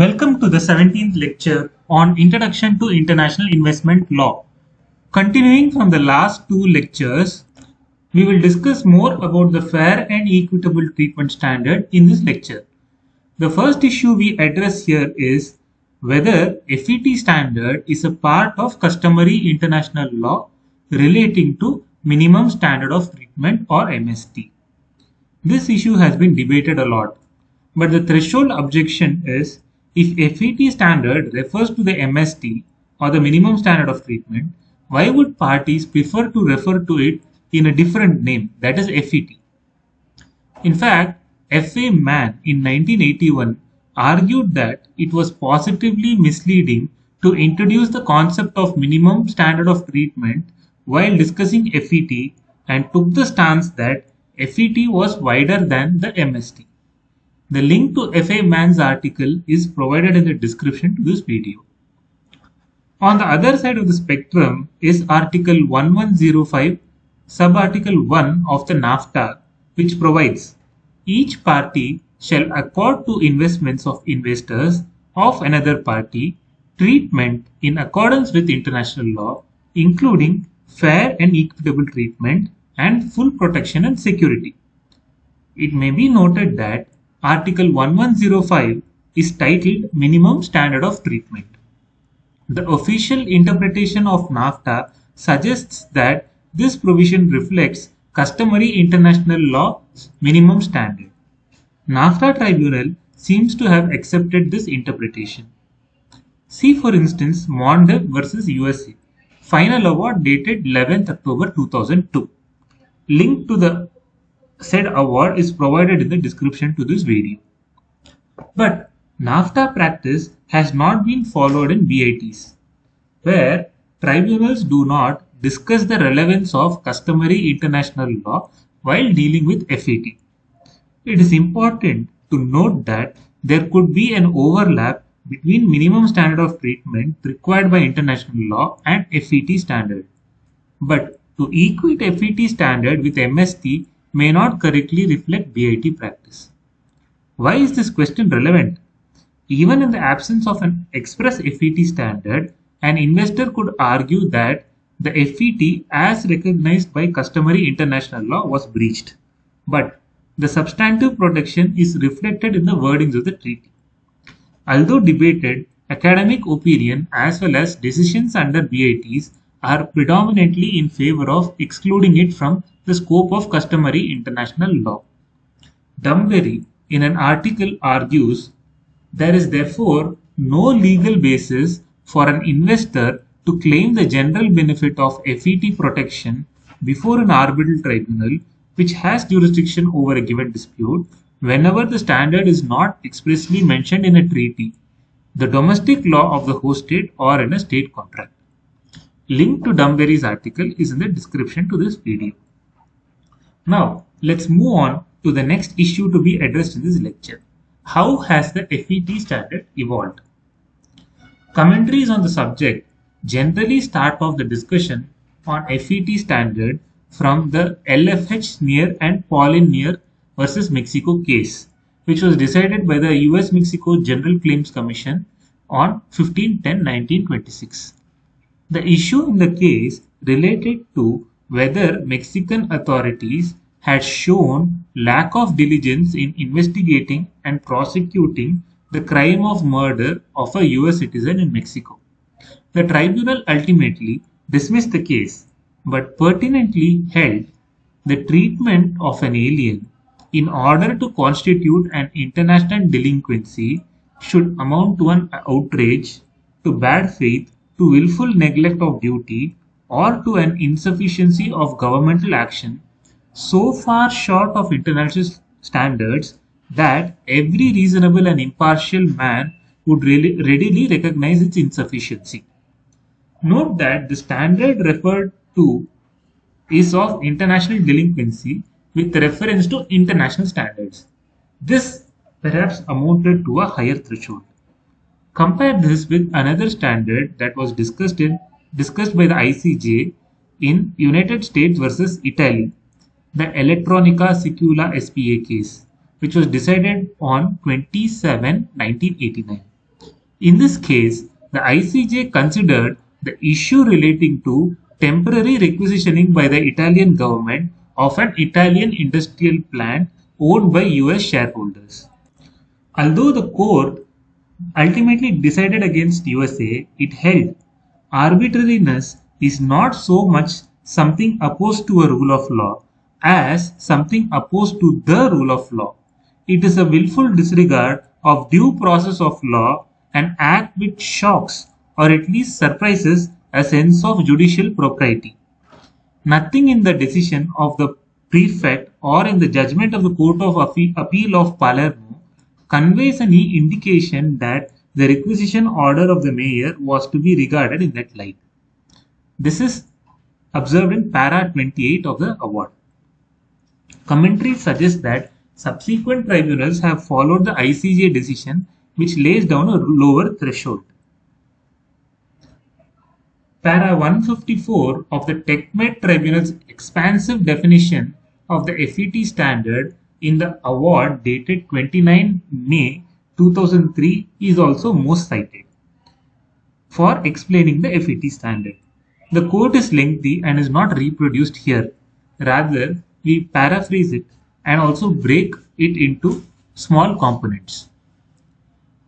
Welcome to the 17th lecture on Introduction to International Investment Law. Continuing from the last two lectures, we will discuss more about the fair and equitable treatment standard in this lecture. The first issue we address here is whether FET standard is a part of customary international law relating to minimum standard of treatment or MST. This issue has been debated a lot, but the threshold objection is if FET standard refers to the MST or the minimum standard of treatment, why would parties prefer to refer to it in a different name, that is FET? In fact, FA Mann in 1981 argued that it was positively misleading to introduce the concept of minimum standard of treatment while discussing FET and took the stance that FET was wider than the MST. The link to F.A. Mann's article is provided in the description to this video. On the other side of the spectrum is Article 1105, Sub-Article 1 of the NAFTA, which provides, each party shall accord to investments of investors of another party treatment in accordance with international law, including fair and equitable treatment and full protection and security. It may be noted that Article 1105 is titled Minimum Standard of Treatment. The official interpretation of NAFTA suggests that this provision reflects customary international law's minimum standard. NAFTA Tribunal seems to have accepted this interpretation. See, for instance, Mondev versus USA, final award dated 11th October 2002. Link to the said award is provided in the description to this video. But NAFTA practice has not been followed in BITs, where tribunals do not discuss the relevance of customary international law while dealing with FET. It is important to note that there could be an overlap between minimum standard of treatment required by international law and FET standard. But to equate FET standard with MST may not correctly reflect BIT practice. Why is this question relevant? Even in the absence of an express FET standard, an investor could argue that the FET as recognized by customary international law was breached, but the substantive protection is reflected in the wordings of the treaty. Although debated, academic opinion as well as decisions under BITs are predominantly in favor of excluding it from the scope of customary international law. Dumberry, in an article, argues there is therefore no legal basis for an investor to claim the general benefit of FET protection before an arbitral tribunal which has jurisdiction over a given dispute whenever the standard is not expressly mentioned in a treaty, the domestic law of the host state, or in a state contract. Link to Dumberry's article is in the description to this video. Now, let's move on to the next issue to be addressed in this lecture. How has the FET standard evolved? Commentaries on the subject generally start off the discussion on FET standard from the L. F. H. Neer and Pauline Neer versus Mexico case, which was decided by the U.S. Mexico General Claims Commission on 15-10-1926. The issue in the case related to whether Mexican authorities had shown lack of diligence in investigating and prosecuting the crime of murder of a US citizen in Mexico. The tribunal ultimately dismissed the case, but pertinently held the treatment of an alien in order to constitute an international delinquency should amount to an outrage, to bad faith, to willful neglect of duty, or to an insufficiency of governmental action so far short of international standards that every reasonable and impartial man would readily recognize its insufficiency. Note that the standard referred to is of international delinquency with reference to international standards. This perhaps amounted to a higher threshold. Compare this with another standard that was discussed by the ICJ in United States versus Italy, the Elettronica Sicula SpA case, which was decided on 27-1989. In this case, the ICJ considered the issue relating to temporary requisitioning by the Italian government of an Italian industrial plant owned by US shareholders. Although the court ultimately decided against USA, it held arbitrariness is not so much something opposed to a rule of law as something opposed to the rule of law. It is a willful disregard of due process of law, an act which shocks or at least surprises a sense of judicial propriety. Nothing in the decision of the prefect or in the judgment of the Court of Appeal of Palermo conveys any indication that the requisition order of the mayor was to be regarded in that light. This is observed in para 28 of the award. Commentary suggests that subsequent tribunals have followed the ICJ decision, which lays down a lower threshold. Para 154 of the Tecmed Tribunal's expansive definition of the FET standard in the award dated 29 May 2003 is also most cited for explaining the FET standard. The quote is lengthy and is not reproduced here. Rather, we paraphrase it and also break it into small components.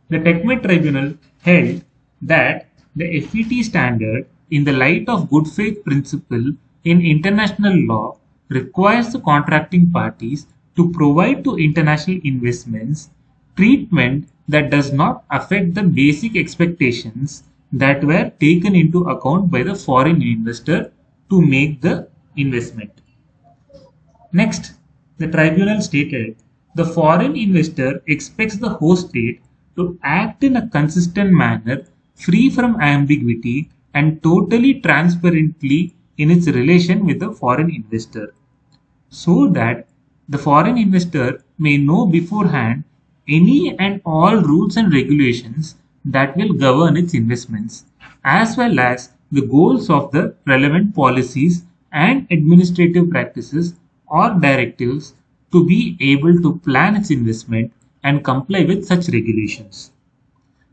The Tecmed Tribunal held that the FET standard, in the light of good faith principle in international law, requires the contracting parties to provide to international investments treatment that does not affect the basic expectations that were taken into account by the foreign investor to make the investment. Next, the tribunal stated the foreign investor expects the host state to act in a consistent manner, free from ambiguity and totally transparently in its relation with the foreign investor, so that the foreign investor may know beforehand any and all rules and regulations that will govern its investments, as well as the goals of the relevant policies and administrative practices or directives, to be able to plan its investment and comply with such regulations.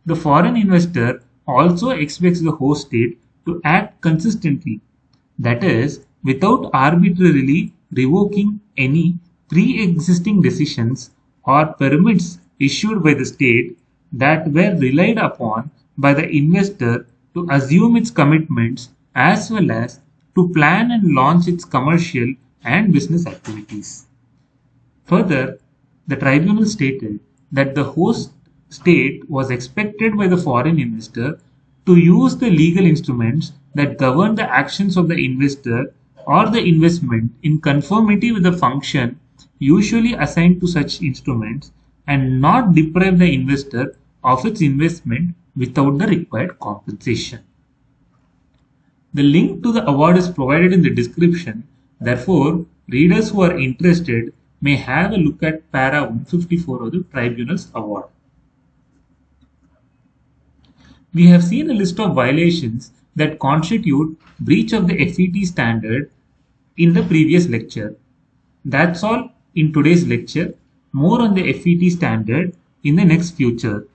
The foreign investor also expects the host state to act consistently, that is, without arbitrarily revoking any pre-existing decisions or permits issued by the state that were relied upon by the investor to assume its commitments, as well as to plan and launch its commercial and business activities. Further, the tribunal stated that the host state was expected by the foreign investor to use the legal instruments that govern the actions of the investor or the investment in conformity with the function usually assigned to such instruments, and not deprive the investor of its investment without the required compensation. The link to the award is provided in the description. Therefore, readers who are interested may have a look at para 154 of the tribunal's award. We have seen a list of violations that constitute breach of the FET standard in the previous lecture. That's all in today's lecture. More on the FET standard in the next future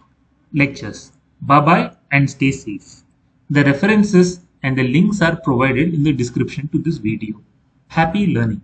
lectures. Bye-bye and stay safe. The references and the links are provided in the description to this video. Happy learning!